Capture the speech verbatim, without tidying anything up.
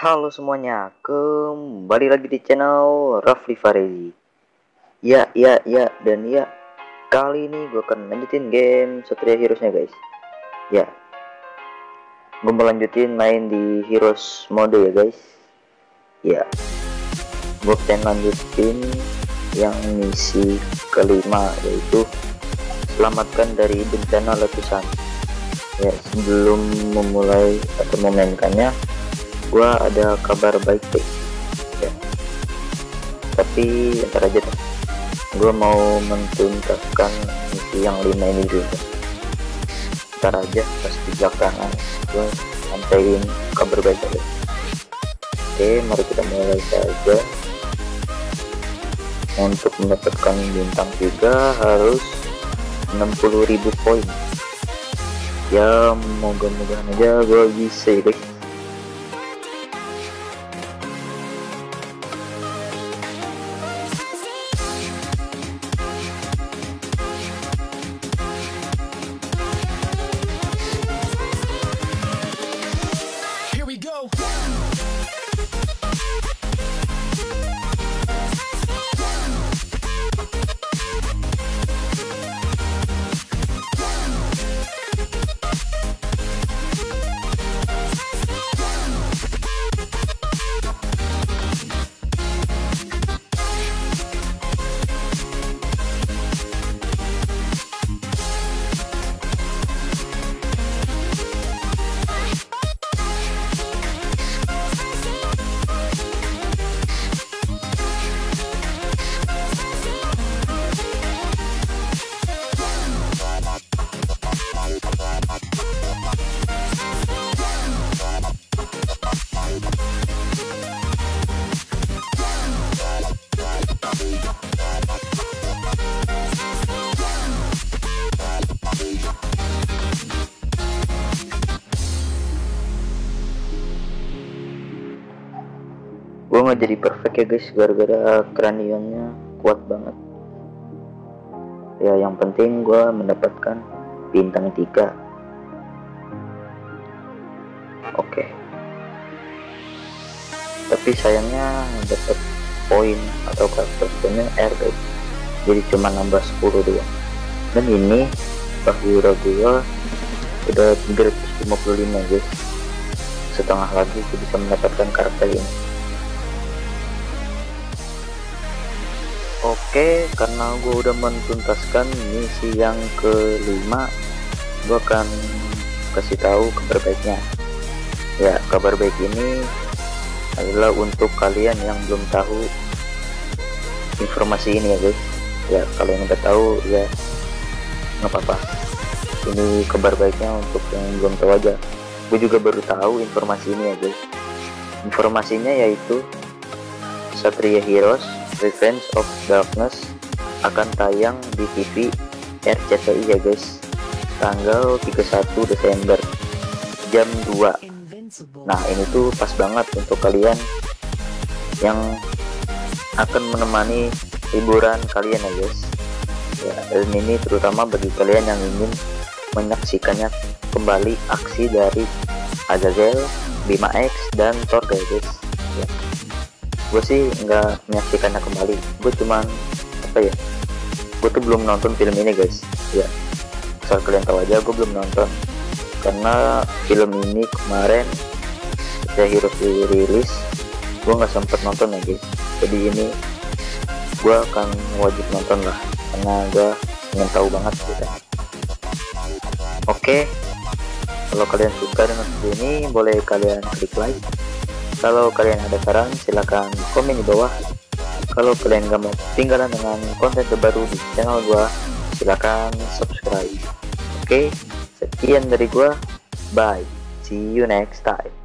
Halo semuanya, kembali lagi di channel Rafly Fahrezy. Ya, ya, ya, dan ya, kali ini gue akan lanjutin game Satria Heroes nya guys. Ya, gue mau lanjutin main di Heroes mode ya guys. Ya, gue pengen lanjutin yang misi kelima, yaitu selamatkan dari bencana letusan. Ya, sebelum memulai atau memainkannya, gua ada kabar baik guys ya. Tapi ntar aja tuh, gua mau menuntaskan misi yang lima ini dulu. Ntar aja pas di belakangan gua sampaikan kabar baik guys. Oke, mari kita mulai saja. Untuk mendapatkan bintang tiga harus enam puluh ribu poin. Ya moga-moga aja gua bisa ya guys. Gua nggak jadi perfect ya guys, gara-gara kranionnya kuat banget. Ya yang penting gua mendapatkan bintang tiga. Oke. Tapi sayangnya dapat poin atau karakter poinnya R guys. Jadi cuma nambah sepuluh doang. Dan ini bahura gua udah tiga ratus lima puluh lima guys. Setengah lagi gua bisa mendapatkan karakter ini. Oke, karena gue udah menuntaskan misi yang kelima, gue akan kasih tahu kabar baiknya. Ya, kabar baik ini adalah untuk kalian yang belum tahu informasi ini ya guys. Ya, kalau yang udah tahu ya nggak apa-apa. Ini kabar baiknya untuk yang belum tahu aja. Gue juga baru tahu informasi ini ya guys. Informasinya yaitu Satria Heroes Revenge of Darkness akan tayang di T V R C T I ya guys, tanggal tiga puluh satu Desember jam dua. Nah ini tuh pas banget untuk kalian yang akan menemani liburan kalian ya guys. Ya, dan ini terutama bagi kalian yang ingin menyaksikannya kembali aksi dari Azazel, Bima X, dan Thor ya guys. Ya, gue sih nggak menyaksikannya kembali, gue cuman apa ya, gue tuh belum nonton film ini guys. Ya asal kalian tahu aja, gue belum nonton karena film ini kemarin saya harus dirilis, gue nggak sempet nonton ya guys. Jadi ini gue akan wajib nonton lah karena gue ingin tahu banget gitu. Oke, kalau kalian suka dengan video ini boleh kalian klik like. Kalau kalian ada saran silahkan komen di bawah. Kalau kalian gak mau ketinggalan dengan konten terbaru di channel gua, silahkan subscribe. Oke, sekian dari gua. Bye, see you next time.